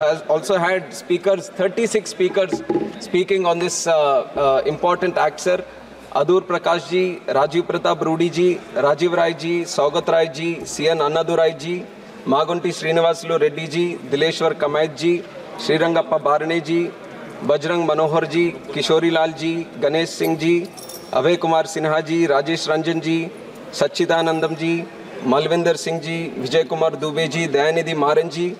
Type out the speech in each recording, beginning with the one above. has also had speakers, 36 speakers speaking on this important act, sir. Adur Prakash ji, Rajiv Pratap Rudi ji, Rajiv Rai ji, Saugat Rai ji, CN Annadurai ji, Magunti Srinivasulu Reddy ji, Dileshwar Kamath ji, Srirangappa Barane ji, Bajrang Manohar ji, Kishori Lal ji, Ganesh Singh ji, Abhay Kumar Sinha ji, Rajesh Ranjan ji, Sachidanandam ji, Malvinder Singh ji, Vijay Kumar Dubey ji, Dayanidhi Maran ji,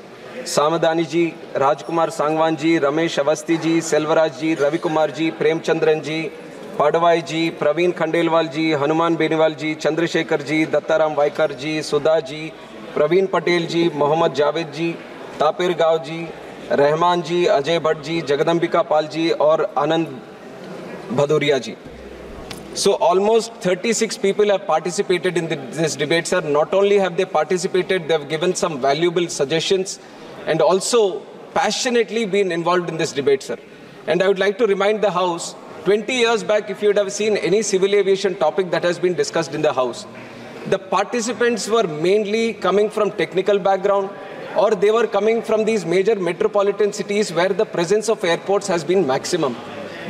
Samadani ji, Rajkumar Sangwan ji, Ramesh Avasti ji, Selvaraj ji, Ravi Kumar ji, Prem Chandran ji, Padavai ji, Praveen Khandelwal ji, Hanuman Beniwal ji, Chandrasekhar ji, Dattaram Vaikar ji, Sudha ji, Praveen Patel ji, Mohammad Javed ji, Tapir Gao ji, Rahman ji, Ajay Bhatt ji, Jagadambika Pal ji or Anand Bhaduria ji. So almost 36 people have participated in this debate, sir. Not only have they participated, they have given some valuable suggestions and also passionately been involved in this debate, sir. And I would like to remind the House, 20 years back, if you would have seen any civil aviation topic that has been discussed in the House, the participants were mainly coming from technical background or they were coming from these major metropolitan cities where the presence of airports has been maximum.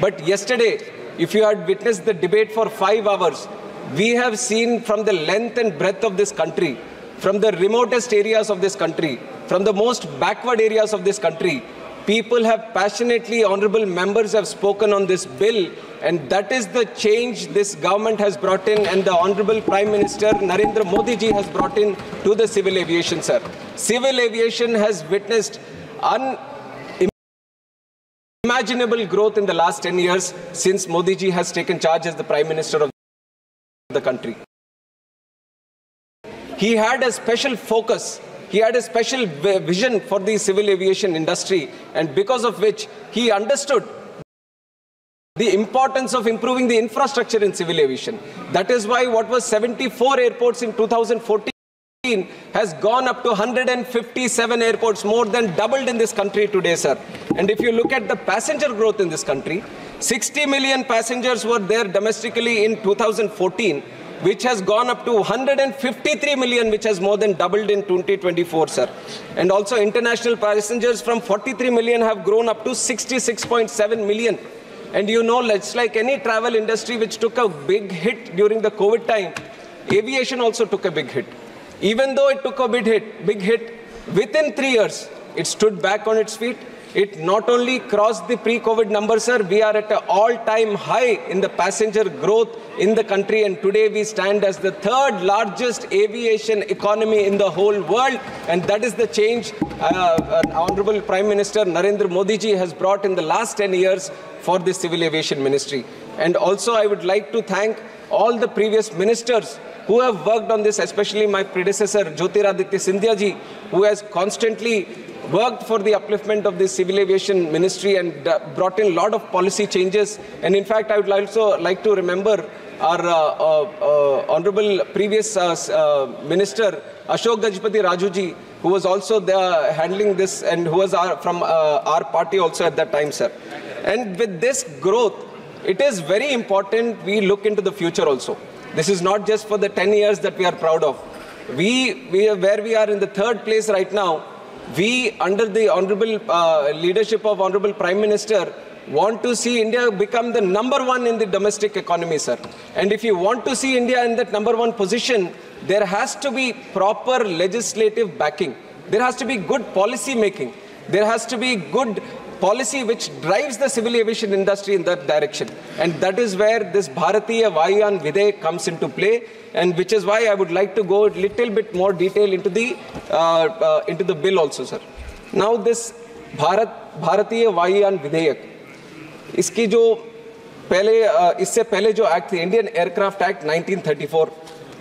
But yesterday, if you had witnessed the debate for 5 hours, we have seen from the length and breadth of this country, from the remotest areas of this country, from the most backward areas of this country, people have passionately, honorable members have spoken on this bill, and that is the change this government has brought in and the Honorable Prime Minister Narendra Modi ji has brought in to the civil aviation, sir. Civil aviation has witnessed unimaginable growth in the last 10 years since Modi ji has taken charge as the Prime Minister of the country. He had a special focus, he had a special vision for the civil aviation industry, and because of which he understood the importance of improving the infrastructure in civil aviation. That is why what was 74 airports in 2014 has gone up to 157 airports, more than doubled in this country today, sir. And if you look at the passenger growth in this country, 60 million passengers were there domestically in 2014, which has gone up to 153 million, which has more than doubled in 2024, sir. And also international passengers from 43 million have grown up to 66.7 million. And you know, it's like any travel industry which took a big hit during the COVID time, aviation also took a big hit. Even though it took a big hit, within 3 years, it stood back on its feet. It not only crossed the pre-COVID numbers, sir, we are at an all-time high in the passenger growth in the country, and today we stand as the third largest aviation economy in the whole world, and that is the change Honorable Prime Minister Narendra Modi ji has brought in the last 10 years for the Civil Aviation Ministry. And also I would like to thank all the previous ministers who have worked on this, especially my predecessor, Jyotiraditya Scindia ji, who has constantly worked for the upliftment of the Civil Aviation Ministry and brought in a lot of policy changes. And in fact, I would also like to remember our honorable previous minister, Ashok Gajapati Raju ji, who was also there handling this and who was from our party also at that time, sir. And with this growth, it is very important we look into the future also. This is not just for the 10 years that we are proud of. Where we are in the third place right now, we, under the honorable leadership of Honorable Prime Minister, want to see India become the #1 in the domestic economy, sir. And if you want to see India in that #1 position, there has to be proper legislative backing. There has to be good policy making. There has to be good policy which drives the civil aviation industry in that direction. And that is where this Bharatiya Vayuyan Vidheyak comes into play, and which is why I would like to go a little bit more detail into the bill also, sir. Now this Bharatiya Vayuyan Vidheyak, iski jo pehle, isse pehle jo act, the Indian Aircraft Act 1934,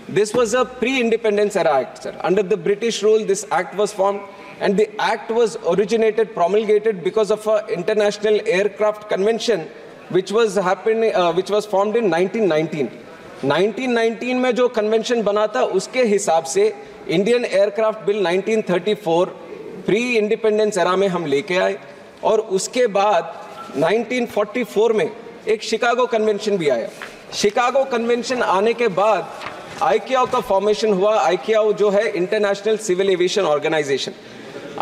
this was a pre-independence era act, sir. Under the British rule, this act was formed. And the act was promulgated because of an international aircraft convention which was formed in 1919. 1919 में जो convention बना था उसके हिसाब से Indian Aircraft Bill 1934 pre-independence era में हम लेके आए और उसके बाद 1944 में एक Chicago convention भी आया. Chicago convention आने के बाद ICAO का formation हुआ. ICAO जो है International Civil Aviation Organization.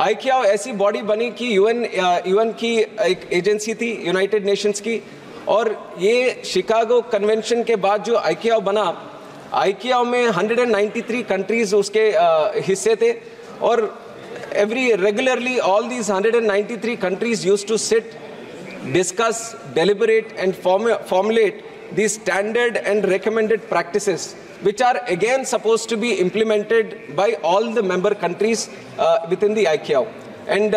ICAO ऐसी बॉडी बनी कि यूएन की एक एजेंसी थी, यूनाइटेड नेशंस की, और ये शिकागो कन्वेंशन के बाद जो ICAO बना, ICAO में 193 कंट्रीज उसके हिस्से थे, और every regularly all these 193 countries used to sit, discuss, deliberate and formulate these standard and recommended practices, which are again supposed to be implemented by all the member countries within the ICAO. And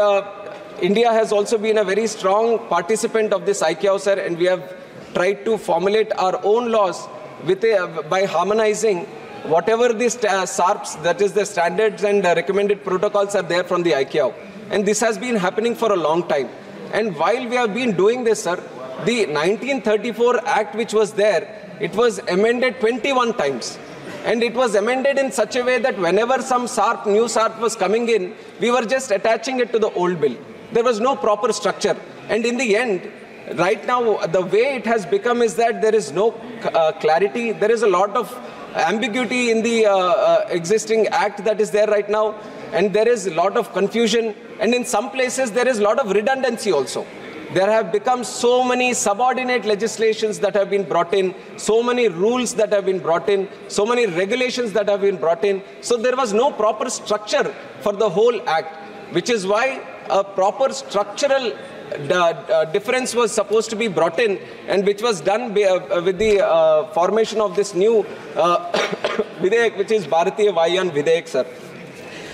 India has also been a very strong participant of this ICAO, sir, and we have tried to formulate our own laws with by harmonizing whatever these SARPs, that is the standards and recommended protocols are there from the ICAO. And this has been happening for a long time. And while we have been doing this, sir, the 1934 Act which was there, it was amended 21 times. And it was amended in such a way that whenever some SARP, new SARP was coming in, we were just attaching it to the old bill. There was no proper structure. And in the end, right now, the way it has become is that there is no clarity. There is a lot of ambiguity in the existing act that is there right now, and there is a lot of confusion, and in some places there is a lot of redundancy also. There have become so many subordinate legislations that have been brought in, so many rules that have been brought in, so many regulations that have been brought in. So there was no proper structure for the whole act, which is why a proper structural difference was supposed to be brought in, and which was done with the formation of this new Vidheyak, which is Bharatiya Vayuyan Vidheyak, sir.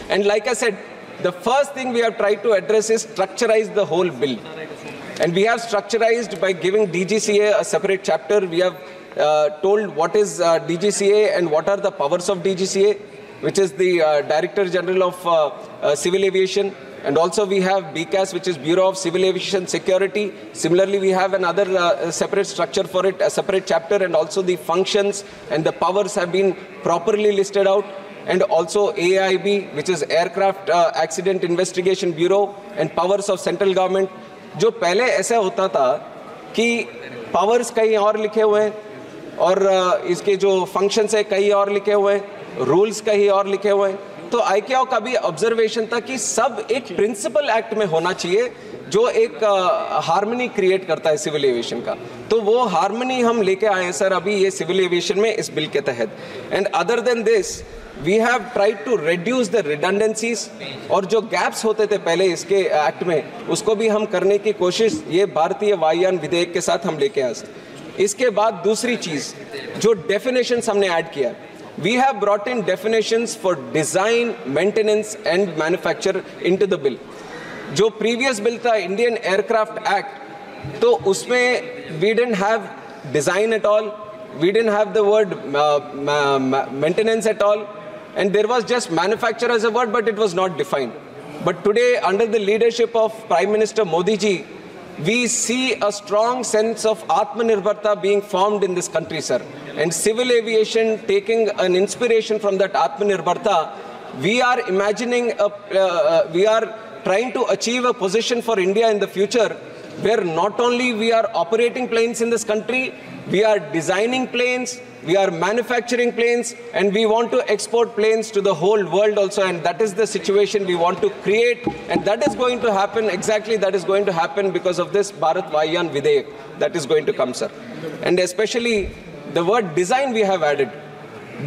And like I said, the first thing we have tried to address is structurize the whole bill. And we have structurized by giving DGCA a separate chapter. We have told what is DGCA and what are the powers of DGCA, which is the Director General of Civil Aviation. And also we have BCAS, which is Bureau of Civil Aviation Security. Similarly, we have another separate structure for it, a separate chapter, and also the functions and the powers have been properly listed out. And also AIB, which is Aircraft Accident Investigation Bureau, and powers of central government. जो पहले ऐसा होता था कि powers कहीं और लिखे हुए हैं और इसके जो functions हैं कहीं और लिखे हुए हैं, rules कहीं और लिखे हुए हैं. तो ICAO का भी ऑब्जर्वेशन था कि सब एक प्रिंसिपल एक्ट में होना चाहिए जो एक हार्मनी क्रिएट करता है सिविल एविएशन का. तो वो हार्मनी हम लेके आए हैं सर अभी ये सिविल एविएशन में इस बिल के तहत. And other than this we have tried to reduce the redundancies, और जो गैप्स होते थे पहले इसके एक्ट में उसको भी हम करने की कोशिश ये भारतीय वायुयान विधेयक के साथ हम लेके आए. इसके बाद दूसरी चीज़ जो डेफिनेशन हमने ऐड किया, we have brought in definitions for design, maintenance and manufacture into the bill. जो previous bill था Indian Aircraft Act, तो उसमें we didn't have design at all, we didn't have the word maintenance at all, and there was just manufacture as a word, but it was not defined. But today, under the leadership of Prime Minister Modi ji, we see a strong sense of Atmanirbharta being formed in this country, sir. And civil aviation taking an inspiration from that Atmanirbharta, we are imagining, we are trying to achieve a position for India in the future where not only we are operating planes in this country, we are designing planes, we are manufacturing planes, and we want to export planes to the whole world also, and that is the situation we want to create, and that is going to happen, exactly that is going to happen because of this Bharat Vayuyan Vidheyak that is going to come, sir. And especially the word design we have added.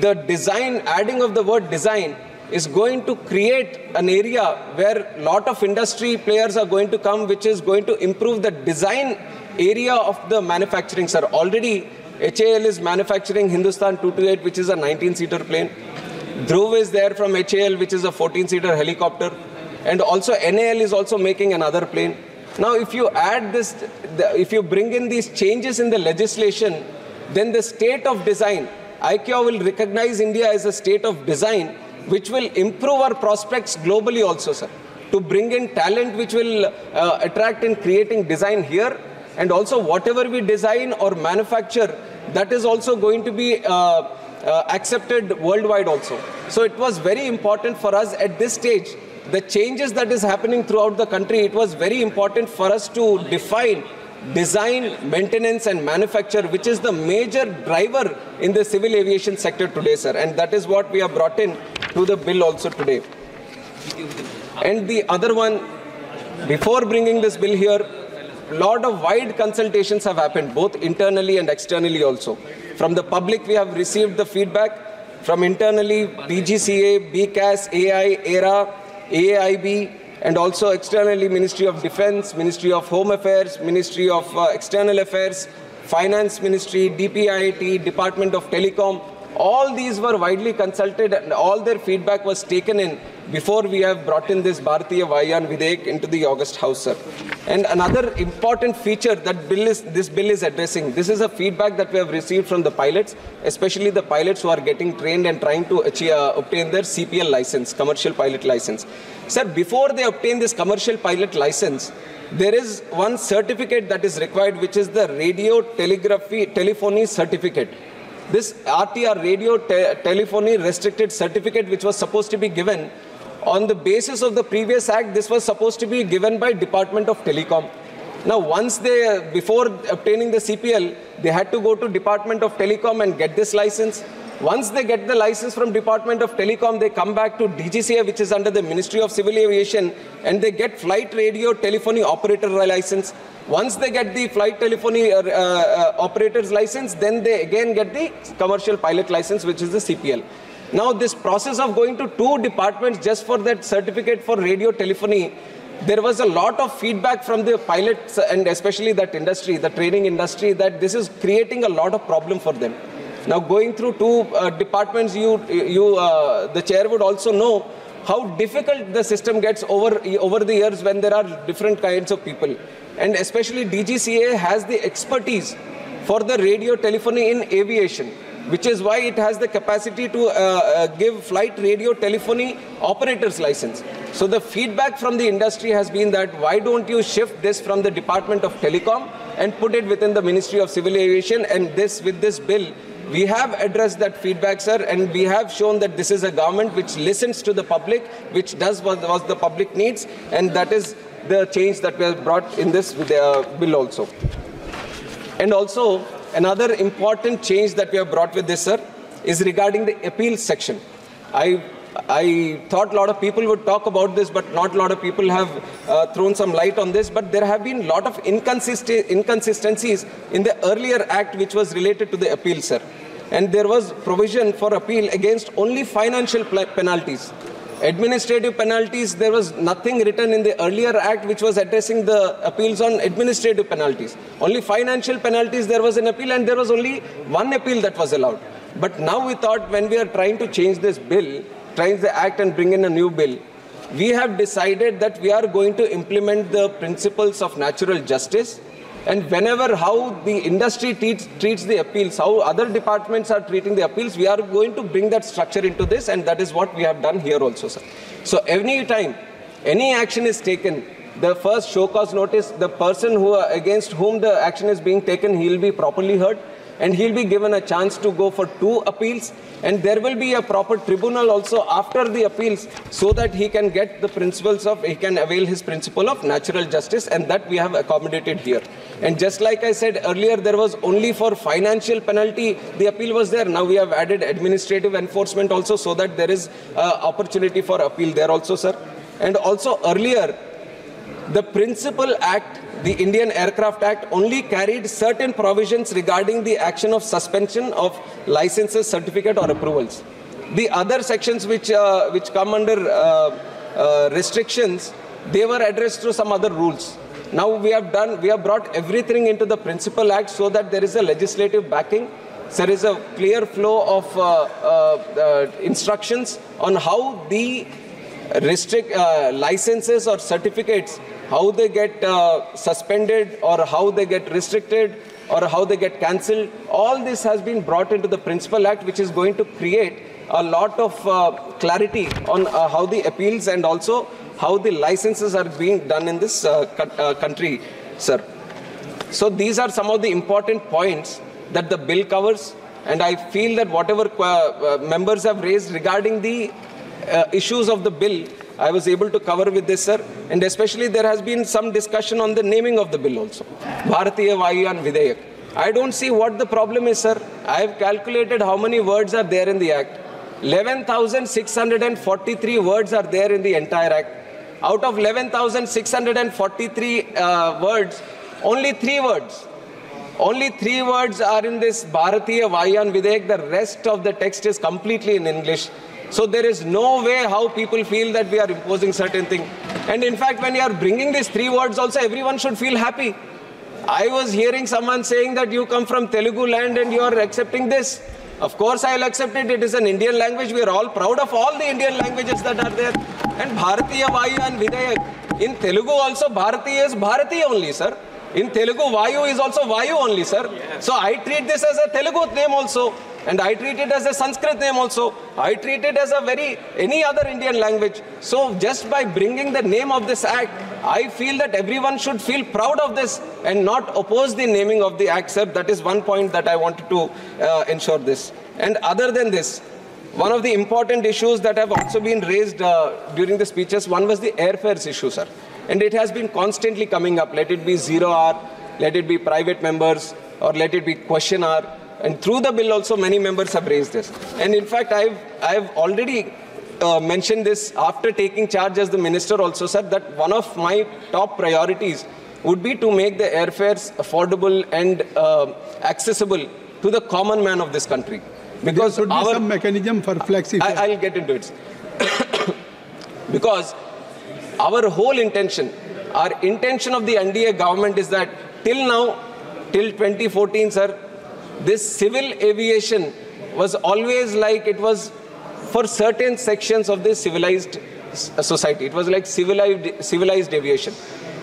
The design, adding of the word design is going to create an area where lot of industry players are going to come, which is going to improve the design area of the manufacturing, sir. Already HAL is manufacturing Hindustan 228, which is a 19-seater plane. Dhruv is there from HAL, which is a 14-seater helicopter. And also NAL is also making another plane. Now, if you add this, if you bring in these changes in the legislation, then the state of design, ICAO will recognize India as a state of design, which will improve our prospects globally also, sir. To bring in talent which will attract in creating design here, and also whatever we design or manufacture, that is also going to be accepted worldwide also. So it was very important for us at this stage, the changes that is happening throughout the country, it was very important for us to define design, maintenance and manufacture, which is the major driver in the civil aviation sector today, sir. And that is what we have brought in to the bill also today. And the other one, before bringing this bill here, a lot of wide consultations have happened, both internally and externally also. From the public, we have received the feedback. From internally, DGCA, BCAS, AI, AERA, AIB, and also externally, Ministry of Defence, Ministry of Home Affairs, Ministry of External Affairs, Finance Ministry, DPIIT, Department of Telecom. All these were widely consulted and all their feedback was taken in before we have brought in this Bharatiya Vayuyan Vidheyak into the August House, sir. And another important feature that this bill is addressing, this is a feedback that we have received from the pilots, especially the pilots who are getting trained and trying to obtain their CPL license, commercial pilot license. Sir, before they obtain this commercial pilot license, there is one certificate that is required, which is the radio telegraphy telephony certificate. This RTR radio telephony restricted certificate, which was supposed to be given on the basis of the previous act, this was supposed to be given by Department of Telecom. Now, once they, before obtaining the CPL, they had to go to Department of Telecom and get this license. Once they get the license from Department of Telecom, they come back to DGCA, which is under the Ministry of Civil Aviation, and they get Flight Radio Telephony Operator license. Once they get the Flight Telephony Operator's license, then they again get the Commercial Pilot license, which is the CPL. Now, this process of going to two departments just for that certificate for radio telephony, there was a lot of feedback from the pilots and especially that industry, the training industry, that this is creating a lot of problem for them. Now, going through two departments, the chair would also know how difficult the system gets over the years when there are different kinds of people. And especially DGCA has the expertise for the radio telephony in aviation, which is why it has the capacity to give flight radio telephony operators license. So the feedback from the industry has been that why don't you shift this from the Department of Telecom and put it within the Ministry of Civil Aviation, and this with this bill, we have addressed that feedback, sir, and we have shown that this is a government which listens to the public, which does what the public needs, and that is the change that we have brought in this bill also. And also, another important change that we have brought with this, sir, is regarding the appeals section. I thought a lot of people would talk about this, but not a lot of people have thrown some light on this. But there have been a lot of inconsistencies in the earlier act which was related to the appeal, sir. And there was provision for appeal against only financial penalties. Administrative penalties, there was nothing written in the earlier act which was addressing the appeals on administrative penalties. Only financial penalties, there was an appeal, and there was only one appeal that was allowed. But now we thought, when we are trying to change this bill, change the act and bring in a new bill, we have decided that we are going to implement the principles of natural justice, and whenever how the industry treats the appeals, how other departments are treating the appeals, we are going to bring that structure into this, and that is what we have done here also, sir. So any time any action is taken, the first show cause notice, the person who against whom the action is being taken, he will be properly heard, and he'll be given a chance to go for two appeals, and there will be a proper tribunal also after the appeals, so that he can get the principles of, he can avail his principle of natural justice, and that we have accommodated here. And just like I said earlier, there was only for financial penalty, the appeal was there. Now we have added administrative enforcement also, so that there is opportunity for appeal there also, sir. And also earlier, the principal act, the Indian Aircraft Act, only carried certain provisions regarding the action of suspension of licenses, certificate or approvals. The other sections which come under restrictions, they were addressed through some other rules. Now we have brought everything into the principal act, so that there is a legislative backing. There is a clear flow of instructions on how the licenses or certificates, how they get suspended or how they get restricted or how they get cancelled. All this has been brought into the Principal Act, which is going to create a lot of clarity on how the appeals and also how the licenses are being done in this country, sir. So these are some of the important points that the bill covers, and I feel that whatever members have raised regarding the issues of the bill, I was able to cover with this, sir. And especially there has been some discussion on the naming of the bill also, Bharatiya Vayuyan Vidheyak. I don't see what the problem is, sir. I have calculated how many words are there in the act. 11,643 words are there in the entire act. out of 11,643 words, only three words are in this Bharatiya Vayuyan Vidheyak. The rest of the text is completely in English. So there is no way how people feel that we are imposing certain things. And in fact, when you are bringing these three words also, everyone should feel happy. I was hearing someone saying that you come from Telugu land and you are accepting this. Of course I will accept it. It is an Indian language. We are all proud of all the Indian languages that are there. And Bharatiya Vayuyan Vidheyak. In Telugu also, Bharati is Bharati only, sir. In Telugu, Vayu is also Vayu only, sir. Yes. So I treat this as a Telugu name also. And I treat it as a Sanskrit name also. I treat it as a any other Indian language. So just by bringing the name of this act, I feel that everyone should feel proud of this and not oppose the naming of the act, sir. That is one point that I wanted to ensure this. And other than this, one of the important issues that have also been raised during the speeches, one was the airfares issue, sir. And it has been constantly coming up. Let it be zero hour, let it be private members, or let it be question hour. And through the bill also many members have raised this. And in fact, I've already mentioned this after taking charge as the minister also, sir, that one of my top priorities would be to make the airfares affordable and accessible to the common man of this country. Because there should be some mechanism for flexi. I'll get into it. Because our whole intention, of the NDA government is that till now, till 2014, sir, this civil aviation was always like it was for certain sections of the civilized society. It was like civilized aviation.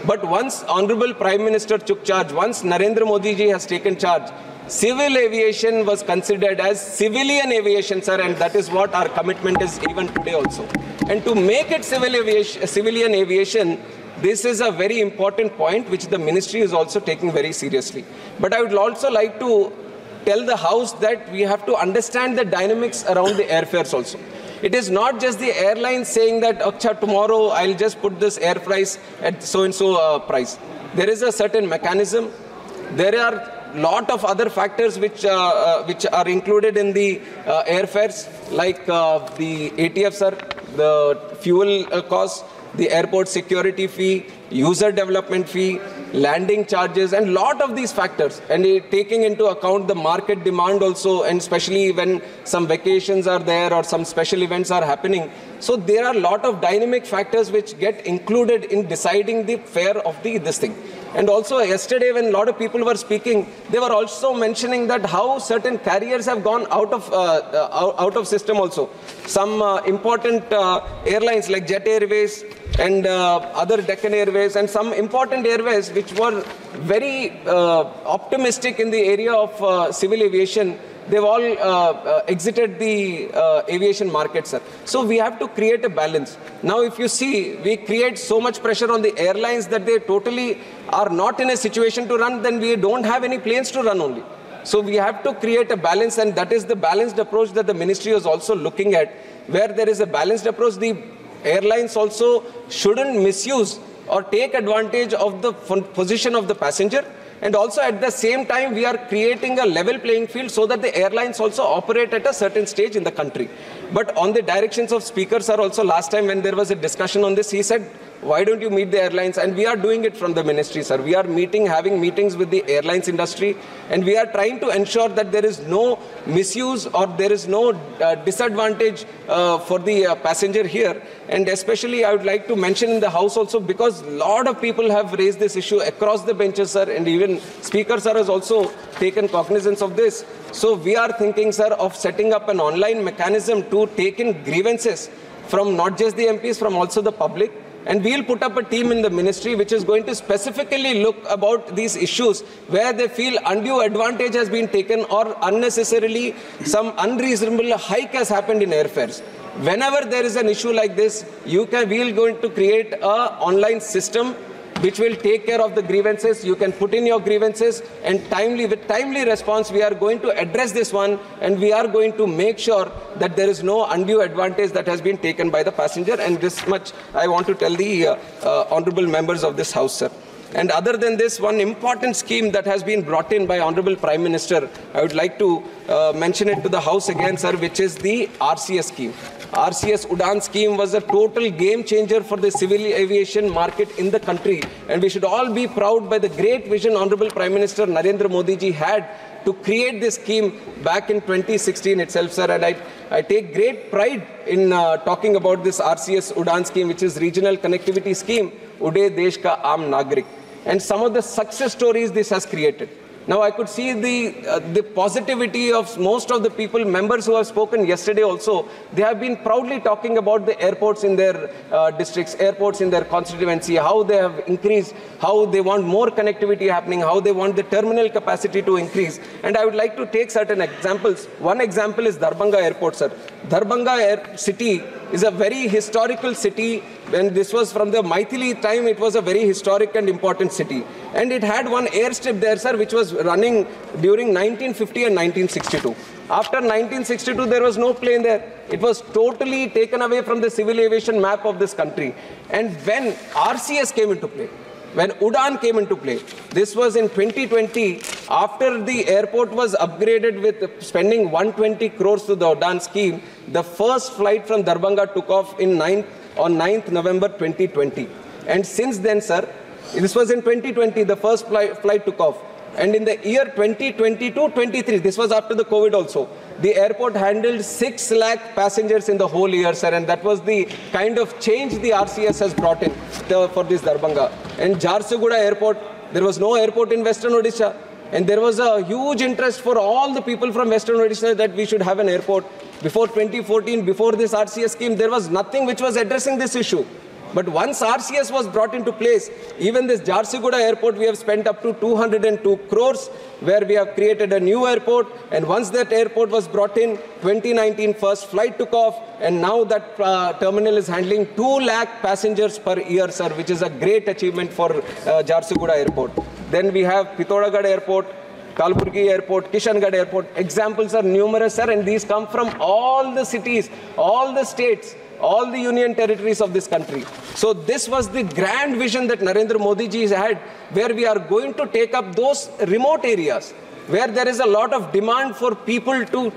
But once Honorable Prime Minister took charge, once Narendra Modi ji has taken charge, civil aviation was considered as civilian aviation, sir, and that is what our commitment is even today also. And to make it civilian aviation, this is a very important point which the ministry is also taking very seriously. But I would also like to tell the House that we have to understand the dynamics around the airfares also. It is not just the airline saying that, "Aksha, tomorrow I'll just put this air price at so-and-so price." There is a certain mechanism. There are lot of other factors which are included in the airfares, like the ATF, sir, the fuel cost, the airport security fee, user development fee, landing charges, and lot of these factors. And taking into account the market demand also, and especially when some vacations are there or some special events are happening. So there are lot of dynamic factors which get included in deciding the fare of this thing. And also yesterday when a lot of people were speaking, they were also mentioning that how certain carriers have gone out of system also. Some important airlines like Jet Airways and other Deccan Airways and some important airways which were very optimistic in the area of civil aviation, they've all exited the aviation market, sir. So we have to create a balance. Now if you see, we create so much pressure on the airlines that they totally are not in a situation to run, then we don't have any planes to run only. So we have to create a balance, and that is the balanced approach that the ministry is also looking at. Where there is a balanced approach, the airlines also shouldn't misuse or take advantage of the position of the passenger. And also at the same time, we are creating a level playing field so that the airlines also operate at a certain stage in the country. But on the directions of speakers are also, last time when there was a discussion on this, he said, "Why don't you meet the airlines?" And we are doing it from the ministry, sir. We are having meetings with the airlines industry, and we are trying to ensure that there is no misuse or there is no disadvantage for the passenger here. And especially I would like to mention in the House also, because a lot of people have raised this issue across the benches, sir, and even Speaker sir has also taken cognizance of this. So we are thinking, sir, of setting up an online mechanism to take in grievances from not just the MPs, from also the public. And we'll put up a team in the ministry which is going to specifically look about these issues where they feel undue advantage has been taken or unnecessarily some unreasonable hike has happened in airfares. Whenever there is an issue like this, we're going to create an online system which will take care of the grievances. You can put in your grievances, and with timely response, we are going to address this one, and we are going to make sure that there is no undue advantage that has been taken by the passenger. And this much I want to tell the honorable members of this House, sir. And other than this, one important scheme that has been brought in by Honorable Prime Minister, I would like to mention it to the House again, sir, which is the RCS scheme. RCS Udan scheme was a total game changer for the civil aviation market in the country. And we should all be proud by the great vision Honorable Prime Minister Narendra Modi ji had to create this scheme back in 2016 itself, sir. And I take great pride in talking about this RCS Udan scheme, which is Regional Connectivity Scheme, Ude Desh Ka Aam Nagrik. And some of the success stories this has created. Now, I could see the positivity of most of the people, members who have spoken yesterday also. They have been proudly talking about the airports in their districts, airports in their constituency, how they have increased, how they want more connectivity happening, how they want the terminal capacity to increase. And I would like to take certain examples. One example is Darbhanga Airport, sir. Darbhanga city is a very historical city. When this was from the Maithili time, it was a very historic and important city. And it had one airstrip there, sir, which was running during 1950 and 1962. After 1962, there was no plane there. It was totally taken away from the civil aviation map of this country. And when RCS came into play, when Udan came into play, this was in 2020, after the airport was upgraded with spending 120 crores to the Udan scheme, the first flight from Darbhanga took off in on 9th November 2020. And since then, sir, this was in 2020, the first flight took off. And in the year 2022-23, this was after the COVID also, the airport handled 6 lakh passengers in the whole year, sir. And that was the kind of change the RCS has brought in for this Darbhanga. And Jharsuguda Airport, there was no airport in Western Odisha. And there was a huge interest for all the people from Western Odisha that we should have an airport. Before 2014, before this RCS scheme, there was nothing which was addressing this issue. But once RCS was brought into place, even this Jharsuguda Airport, we have spent up to 202 crores, where we have created a new airport. And once that airport was brought in, 2019 first flight took off. And now that terminal is handling 2 lakh passengers per year, sir, which is a great achievement for Jharsuguda Airport. Then we have Pithoragarh Airport, Kalburgi Airport, Kishangarh Airport. Examples are numerous, sir, and these come from all the cities, all the states, all the union territories of this country. So this was the grand vision that Narendra Modi ji had, where we are going to take up those remote areas where there is a lot of demand for people to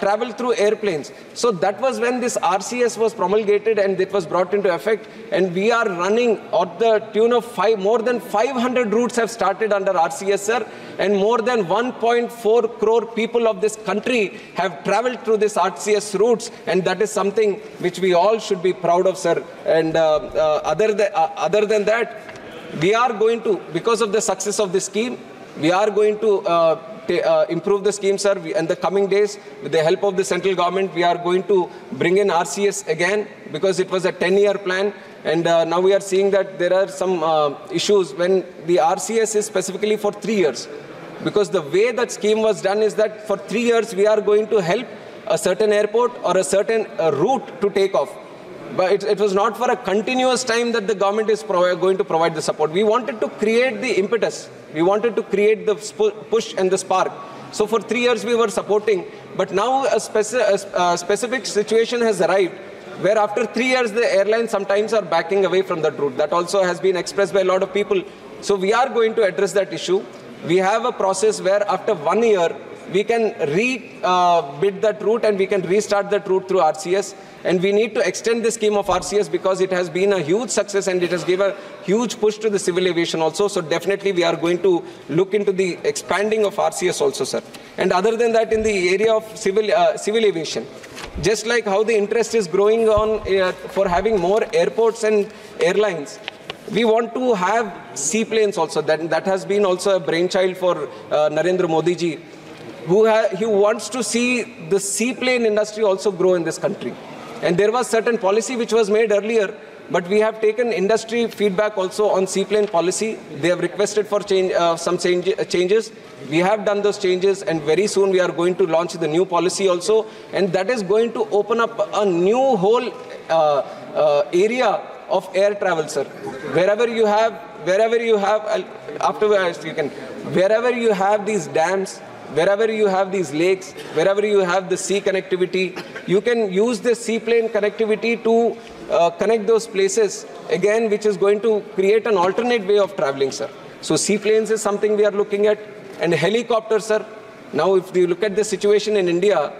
travel through airplanes. So that was when this RCS was promulgated and it was brought into effect. And we are running at the tune of more than 500 routes have started under RCS, sir. And more than 1.4 crore people of this country have traveled through this RCS routes. And that is something which we all should be proud of, sir. And other than that, we are going to, because of the success of this scheme, we are going to improve the scheme, sir. In the coming days, with the help of the central government, we are going to bring in RCS again, because it was a 10-year plan. And now we are seeing that there are some issues when the RCS is specifically for 3 years. Because the way that scheme was done is that for 3 years, we are going to help a certain airport or a certain route to take off. But it was not for a continuous time that the government is going to provide the support. We wanted to create the impetus. We wanted to create the push and the spark. So for 3 years we were supporting. But now a specific situation has arrived, where after 3 years the airlines sometimes are backing away from that route. That also has been expressed by a lot of people. So we are going to address that issue. We have a process where after 1 year, we can re-bid that route and we can restart that route through RCS. And we need to extend the scheme of RCS because it has been a huge success and it has given a huge push to the civil aviation also. So definitely we are going to look into the expanding of RCS also, sir. And other than that, in the area of civil aviation, just like how the interest is growing on for having more airports and airlines, we want to have seaplanes also. That has been also a brainchild for Narendra Modi ji, who wants to see the seaplane industry also grow in this country. And there was certain policy which was made earlier, but we have taken industry feedback also on seaplane policy. They have requested for some changes. We have done those changes, and very soon we are going to launch the new policy also. And that is going to open up a new whole area of air travel, sir. Wherever you have these dams, wherever you have these lakes, wherever you have the sea connectivity, you can use the seaplane connectivity to connect those places again, which is going to create an alternate way of traveling, sir. So seaplanes is something we are looking at, and helicopters, sir. Now, if you look at the situation in India,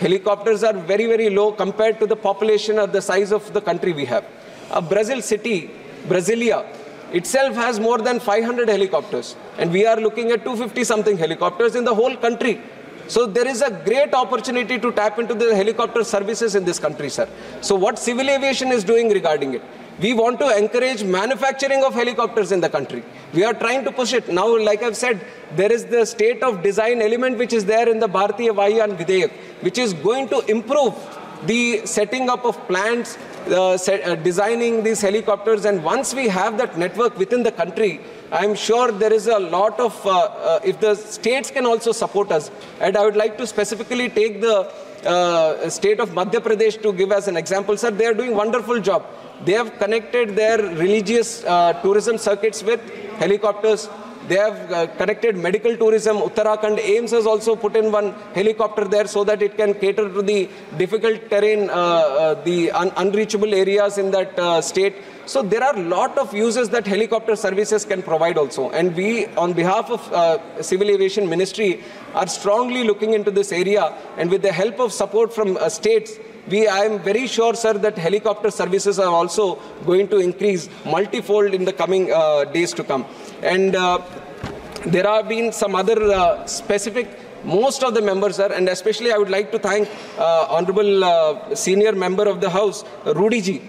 helicopters are very, very low compared to the population or the size of the country we have. A Brazil city, Brasilia, itself has more than 500 helicopters, and we are looking at 250-something helicopters in the whole country. So there is a great opportunity to tap into the helicopter services in this country, sir. So what civil aviation is doing regarding it? We want to encourage manufacturing of helicopters in the country. We are trying to push it. Now, like I've said, there is the state of design element which is there in the Bharatiya Vayuyan Vidheyak, which is going to improve the setting up of plants, designing these helicopters. And once we have that network within the country, I'm sure there is a lot of, if the states can also support us. And I would like to specifically take the state of Madhya Pradesh to give as an example. Sir, they are doing a wonderful job. They have connected their religious tourism circuits with helicopters. They have connected medical tourism. Uttarakhand AIIMS has also put in one helicopter there so that it can cater to the difficult terrain, the unreachable areas in that state. So there are a lot of uses that helicopter services can provide also. And we, on behalf of Civil Aviation Ministry, are strongly looking into this area. And with the help of support from states, I am very sure, sir, that helicopter services are also going to increase multifold in the coming days to come. And there have been some other specific, most of the members, sir, and especially I would like to thank Honorable Senior Member of the House, Rudy Ji,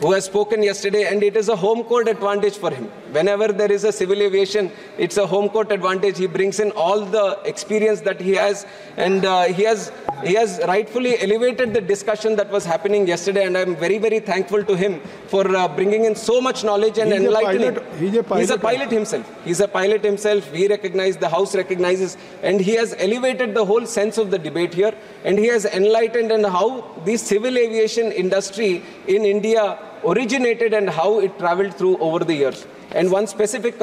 who has spoken yesterday, and it is a home court advantage for him. Whenever there is a civil aviation, it's a home court advantage. He brings in all the experience that he has, and he has rightfully elevated the discussion that was happening yesterday, and I'm very, very thankful to him for bringing in so much knowledge and enlightening. He's a pilot himself. He's a pilot himself. We recognize, the House recognizes, and he has elevated the whole sense of the debate here, and he has enlightened in how the civil aviation industry in India originated and how it traveled through over the years. And one specific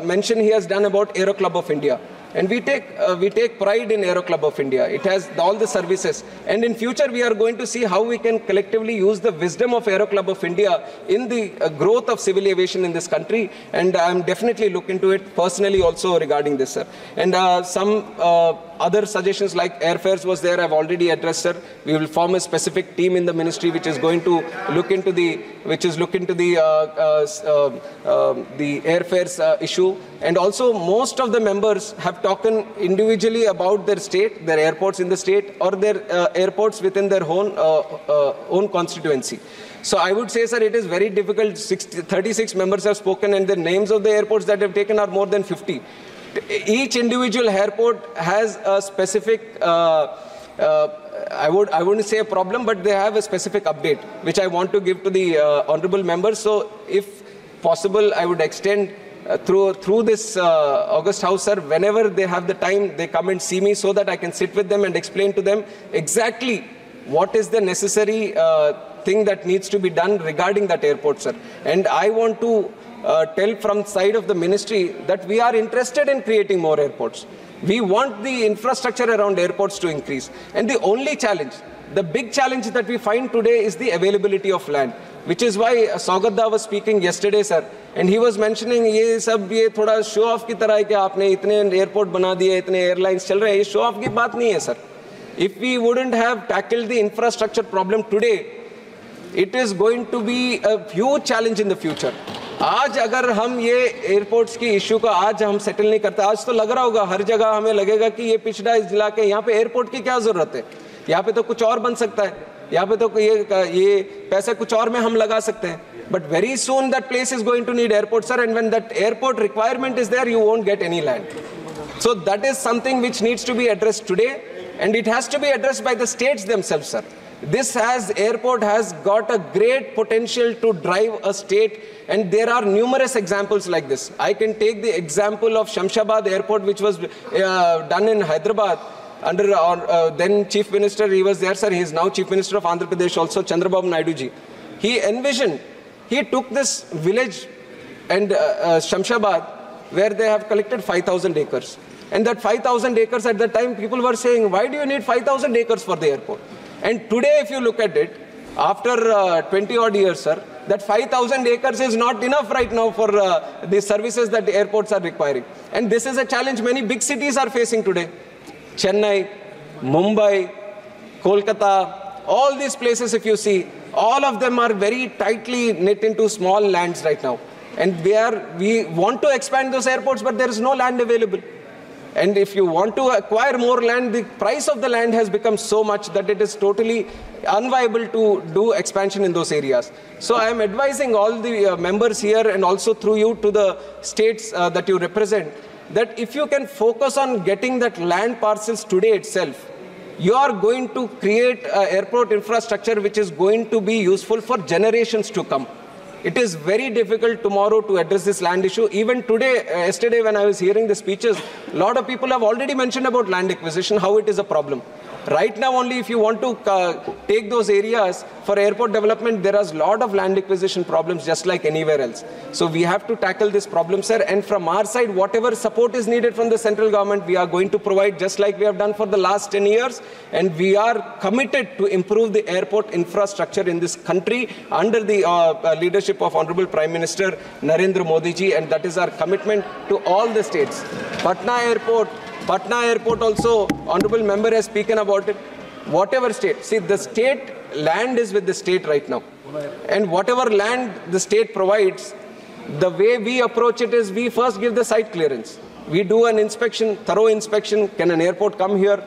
mention he has done about Aero Club of India. And we take pride in Aero Club of India. It has all the services. And in future, we are going to see how we can collectively use the wisdom of Aero Club of India in the growth of civil aviation in this country. And I'm definitely looking into it personally also regarding this, sir. And some other suggestions like airfares was there. I've already addressed, sir. We will form a specific team in the ministry which is going to look into the airfares issue. And also, most of the members have talking individually about their state, their airports in the state, or their airports within their own constituency. So I would say, sir, it is very difficult. 36 members have spoken, and the names of the airports that have taken are more than 50. Each individual airport has a specific, I wouldn't say a problem, but they have a specific update, which I want to give to the honorable members. So if possible, I would extend through this August House, sir, whenever they have the time, they come and see me so that I can sit with them and explain to them exactly what is the necessary thing that needs to be done regarding that airport, sir. And I want to tell from side of the ministry that we are interested in creating more airports. We want the infrastructure around airports to increase. And the only challenge, the big challenge that we find today is the availability of land, which is why Saugata was speaking yesterday, sir, and he was mentioning ye thoda show-off ki tarah hai ki aapne itne airport bana diye, itne airlines chal rahe hai, ye show-off ki baat nahi hai, sir. If we wouldn't have tackled the infrastructure problem today, it is going to be a huge challenge in the future. आज अगर हम ये airports की issue का आज हम settle नहीं करते, आज तो लग रहा होगा हर जगह, हमें लगेगा कि ये पिछड़ा जिला के यहाँ पे एयरपोर्ट की क्या ज़रूरत है, यहाँ पे तो कुछ और बन सकता है, यहाँ पे तो ये पैसे कुछ और में हम लगा सकते हैं. But very soon that place is going to need airport, sir, and when that airport requirement is there, you won't get any land. So that is something which needs to be addressed today, and it has to be addressed by the states themselves, sir. This airport has got a great potential to drive a state, and there are numerous examples like this. I can take the example of Shamshabad Airport, which was done in Hyderabad. Under then Chief Minister, he was there, sir. He is now Chief Minister of Andhra Pradesh also, Chandrababu Naidu Ji. He envisioned, he took this village and Shamshabad, where they have collected 5,000 acres. And that 5,000 acres at that time, people were saying, why do you need 5,000 acres for the airport? And today, if you look at it, after 20 odd years, sir, that 5,000 acres is not enough right now for the services that the airports are requiring. And this is a challenge many big cities are facing today. Chennai, Mumbai, Kolkata, all these places if you see, all of them are very tightly knit into small lands right now. And we want to expand those airports, but there is no land available. And if you want to acquire more land, the price of the land has become so much that it is totally unviable to do expansion in those areas. So I am advising all the members here and also through you to the states that you represent, that if you can focus on getting that land parcels today itself, you are going to create airport infrastructure which is going to be useful for generations to come. It is very difficult tomorrow to address this land issue. Even today, yesterday when I was hearing the speeches, a lot of people have already mentioned about land acquisition, how it is a problem. Right now only if you want to take those areas for airport development, there is a lot of land acquisition problems just like anywhere else. So we have to tackle this problem, sir. And from our side, whatever support is needed from the central government, we are going to provide just like we have done for the last 10 years. And we are committed to improve the airport infrastructure in this country under the leadership of Honorable Prime Minister Narendra Modi ji. And that is our commitment to all the states. Patna Airport also, Honorable Member has spoken about it. Whatever state, see the state land is with the state right now. And whatever land the state provides, the way we approach it is we first give the site clearance. We do an inspection, thorough inspection. Can an airport come here?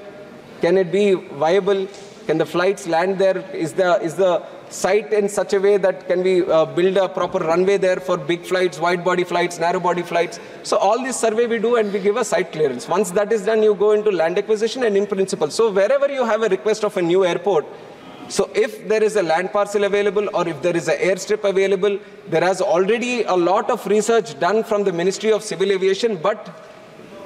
Can it be viable? Can the flights land there? Is the site in such a way that can we build a proper runway there for big flights, wide body flights, narrow body flights. So all this survey we do and we give a site clearance. Once that is done, you go into land acquisition and in principle. So wherever you have a request of a new airport, so if there is a land parcel available or if there is an airstrip available, there has already a lot of research done from the Ministry of Civil Aviation, but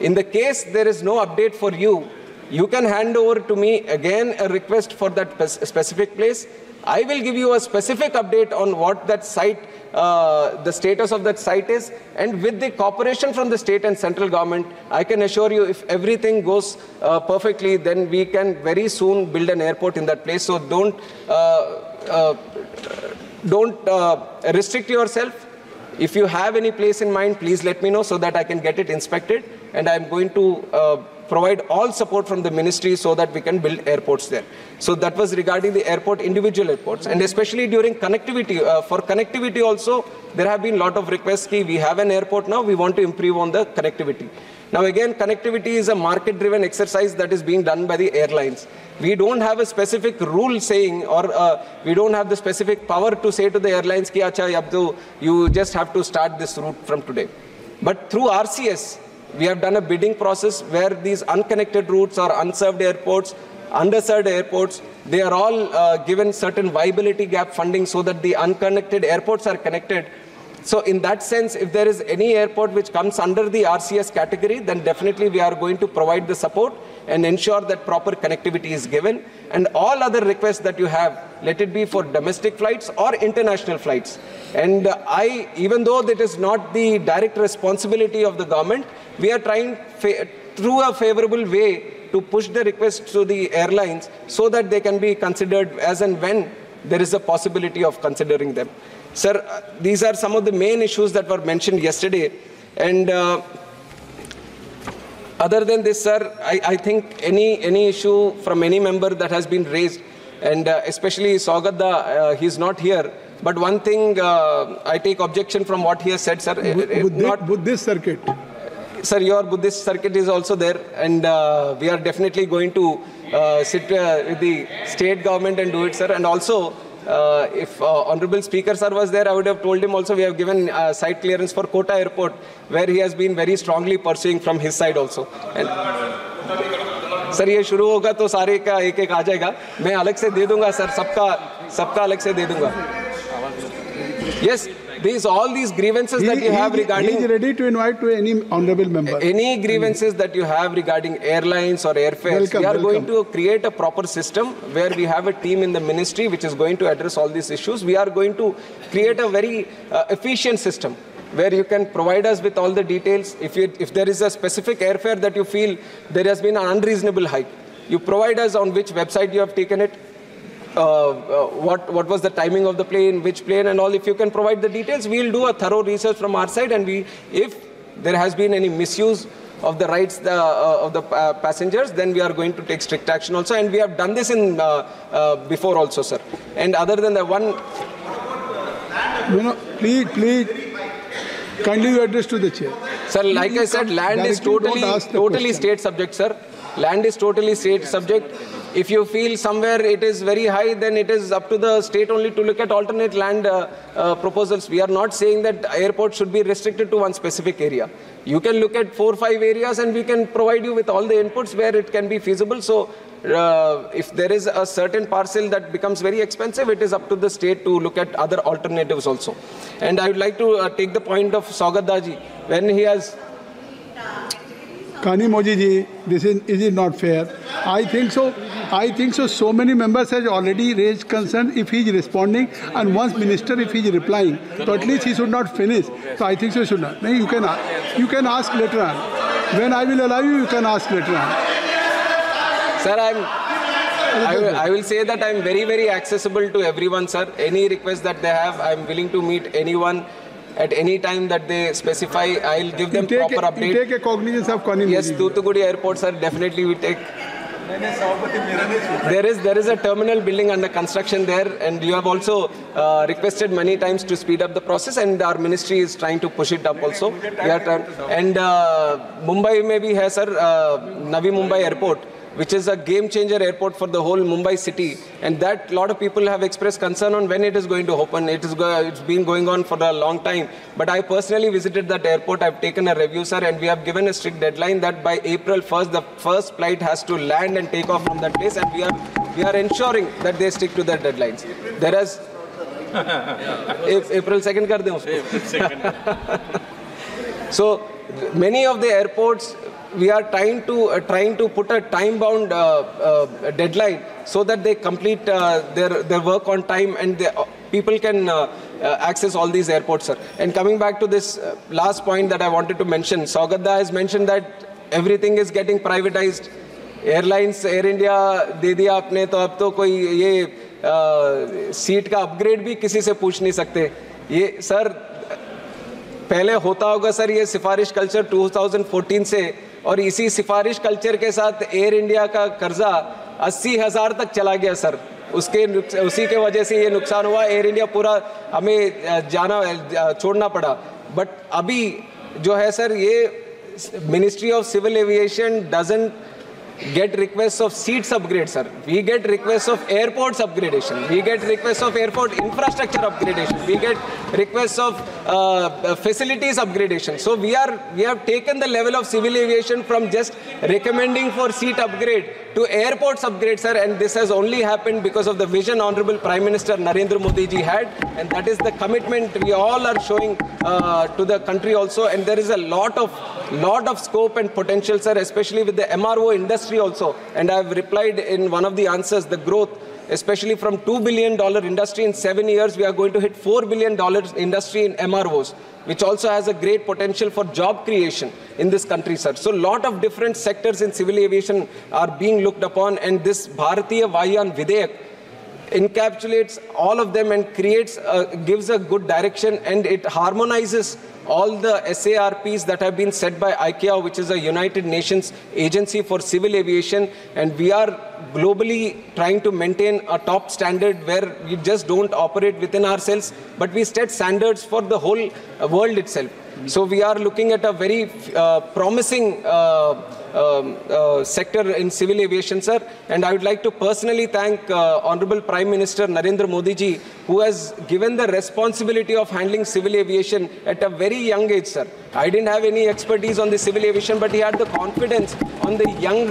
in the case there is no update for you, you can hand over to me again a request for that specific place. I will give you a specific update on what that site, the status of that site is, and with the cooperation from the state and central government, I can assure you if everything goes perfectly, then we can very soon build an airport in that place. So don't restrict yourself. If you have any place in mind, please let me know so that I can get it inspected, and I'm going to provide all support from the ministry so that we can build airports there. So that was regarding the airport, individual airports, and especially during connectivity. For connectivity also, there have been a lot of requests. We have an airport now, we want to improve on the connectivity. Now again, connectivity is a market-driven exercise that is being done by the airlines. We don't have a specific rule saying, or we don't have the specific power to say to the airlines, ki, acha, yabdu, you just have to start this route from today. But through RCS, we have done a bidding process where these unconnected routes or unserved airports, underserved airports, they are all given certain viability gap funding so that the unconnected airports are connected. So in that sense, if there is any airport which comes under the RCS category, then definitely we are going to provide the support and ensure that proper connectivity is given. And all other requests that you have, let it be for domestic flights or international flights. And even though that is not the direct responsibility of the government, we are trying through a favorable way to push the request to the airlines so that they can be considered as and when there is a possibility of considering them. Sir, these are some of the main issues that were mentioned yesterday. And other than this, sir, I think any issue from any member that has been raised, and especially Saugata, he's not here. But one thing, I take objection from what he has said, sir. Buddhist circuit. Sir, your Buddhist circuit is also there, and we are definitely going to sit with the state government and do it, sir. And also, if Honorable Speaker sir was there, I would have told him also we have given site clearance for Kota Airport, where he has been very strongly pursuing from his side also. And, sir, ये शुरू होगा तो सारे का एक-एक आ जाएगा. मैं अलग से दे दूँगा sir, सबका अलग से दे दूँगा. Yes, all these grievances that you have regarding... He is ready to invite to any honorable member. Any grievances that you have regarding airlines or airfares, we are going to create a proper system where we have a team in the ministry which is going to address all these issues. We are going to create a very efficient system where you can provide us with all the details. If there is a specific airfare that you feel there has been an unreasonable hike, you provide us on which website you have taken it. what was the timing of the plane, which plane and all. If you can provide the details, we'll do a thorough research from our side, and we, if there has been any misuse of the rights of the passengers, then we are going to take strict action also, and we have done this in before also, sir. And other than the one, you know, please kindly you address to the chair. Sir, like I said, land is totally state subject, sir. Land is totally state subject. If you feel somewhere it is very high, then it is up to the state only to look at alternate land proposals. We are not saying that airports should be restricted to one specific area. You can look at 4 or 5 areas, and we can provide you with all the inputs where it can be feasible. So if there is a certain parcel that becomes very expensive, it is up to the state to look at other alternatives also. And I would like to take the point of Saugata ji when he has... Kanimozhi ji, this is it not fair? I think so. I think so. So many members have already raised concern if he is responding, and once minister if he is replying. So at least he should not finish. So I think so he should not. No, you can ask later on. When I will allow you, you can ask later on. Sir, I will say that I am very, very accessible to everyone, sir. Any request that they have, I am willing to meet anyone at any time that they specify. I'll give them proper update. You take a cognizance of Kanimozhi. Yes, Toothukudi Airport, sir, definitely we take. There is a terminal building under construction there, and you have also requested many times to speed up the process, and our ministry is trying to push it up also. We are trying. And Mumbai may be here, sir, Navi Mumbai Airport, which is a game-changer airport for the whole Mumbai city, and that lot of people have expressed concern on when it is going to open. It's been going on for a long time, but I personally visited that airport. I've taken a review, sir, and we have given a strict deadline that by April 1st, the first flight has to land and take off from that place, and we are ensuring that they stick to their deadlines. There is April 2nd kar de usko. So many of the airports, we are trying to put a time-bound deadline so that they complete their work on time, and the people can access all these airports, sir. And coming back to this last point that I wanted to mention, Saugata has mentioned that everything is getting privatized. Airlines, Air India, दे दिया आपने तो अब तो कोई ये seat का upgrade भी किसी से पूछ नहीं सकते. ये sir, पहले होता होगा sir ये सिफारिश culture 2014 से. और इसी सिफारिश कल्चर के साथ एयर इंडिया का कर्जा 80,000 तक चला गया सर. उसी के वजह से ये नुकसान हुआ. एयर इंडिया पूरा हमें छोड़ना पड़ा. बट अभी जो है सर, ये ministry of civil aviation doesn't get requests of seats upgrade, sir. We get requests of airports upgradation. We get requests of airport infrastructure upgradation. We get requests of facilities upgradation. So we have taken the level of civil aviation from just recommending for seat upgrade to airports upgrade, sir. And this has only happened because of the vision Honorable Prime Minister Narendra Modi ji had, and that is the commitment we all are showing to the country also. And there is a lot of scope and potential, sir, especially with the MRO industry also. And I have replied in one of the answers, the growth, especially from $2 billion industry in 7 years, we are going to hit $4 billion industry in MROs, which also has a great potential for job creation in this country, sir. So a lot of different sectors in civil aviation are being looked upon, and this Bharatiya Vayuyan Vidheyak encapsulates all of them and creates, gives a good direction, and it harmonizes all the SARPs that have been set by ICAO, which is a United Nations agency for civil aviation. And we are globally trying to maintain a top standard where we just don't operate within ourselves, but we set standards for the whole world itself. So we are looking at a very promising sector in civil aviation, sir. And I would like to personally thank Honorable Prime Minister Narendra Modi ji, who has given the responsibility of handling civil aviation at a very young age, sir. I didn't have any expertise on the civil aviation, but he had the confidence on the young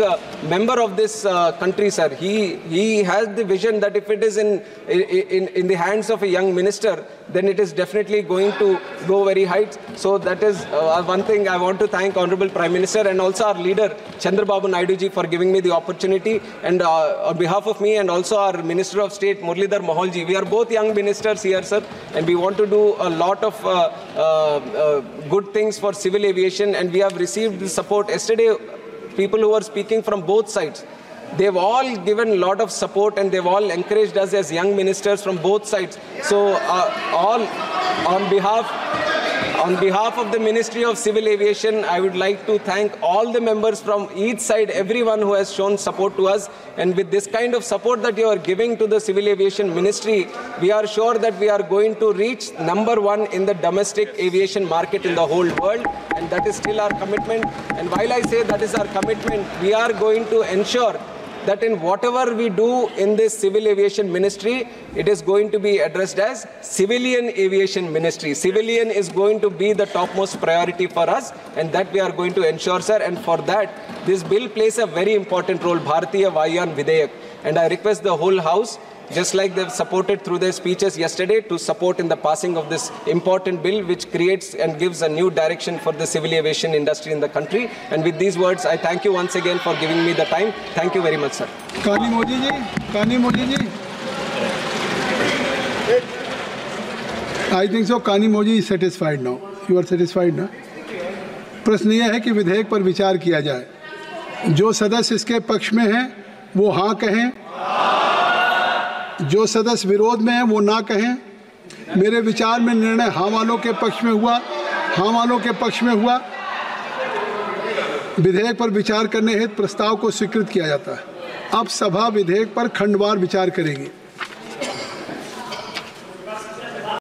member of this country, sir. He has the vision that if it is in the hands of a young minister, then it is definitely going to go very high. So that is one thing I want to thank Honorable Prime Minister, and also our leader Chandrababu Naidu ji for giving me the opportunity, and on behalf of me and also our Minister of State Muralidhar Mohol ji. We are both young ministers here, sir, and we want to do a lot of good things for civil aviation, and we have received the support. Yesterday, people who were speaking from both sides They've all given a lot of support and they've all encouraged us as young ministers from both sides. So all on behalf of the Ministry of Civil Aviation, I would like to thank all the members from each side, everyone who has shown support to us. And with this kind of support that you are giving to the Civil Aviation Ministry, we are sure that we are going to reach #1 in the domestic aviation market in the whole world. And that is still our commitment. And while I say that is our commitment, we are going to ensure that in whatever we do in this Civil Aviation Ministry, it is going to be addressed as Civilian Aviation Ministry. Civilian is going to be the topmost priority for us, and that we are going to ensure, sir. And for that, this bill plays a very important role, Bharatiya Vayuyan Vidheyak. And I request the whole House, just like they've supported through their speeches yesterday, to support in the passing of this important bill, which creates and gives a new direction for the civil aviation industry in the country. And with these words, I thank you once again for giving me the time. Thank you very much, sir. Kanimozhi ji, Kanimozhi ji. I think so, Kanimozhi is satisfied now. You are satisfied now? प्रश्न यह है कि विधेयक पर विचार किया जाए. जो सदस्य इसके पक्ष में हैं, वो हाँ कहें. जो सदस्य विरोध में हैं वो ना कहें. मेरे विचार में निर्णय हाँ वालों के पक्ष में हुआ, हाँ वालों के पक्ष में हुआ. विधेयक पर विचार करने हेतु प्रस्ताव को स्वीकृत किया जाता है. अब सभा विधेयक पर खंडवार विचार करेगी.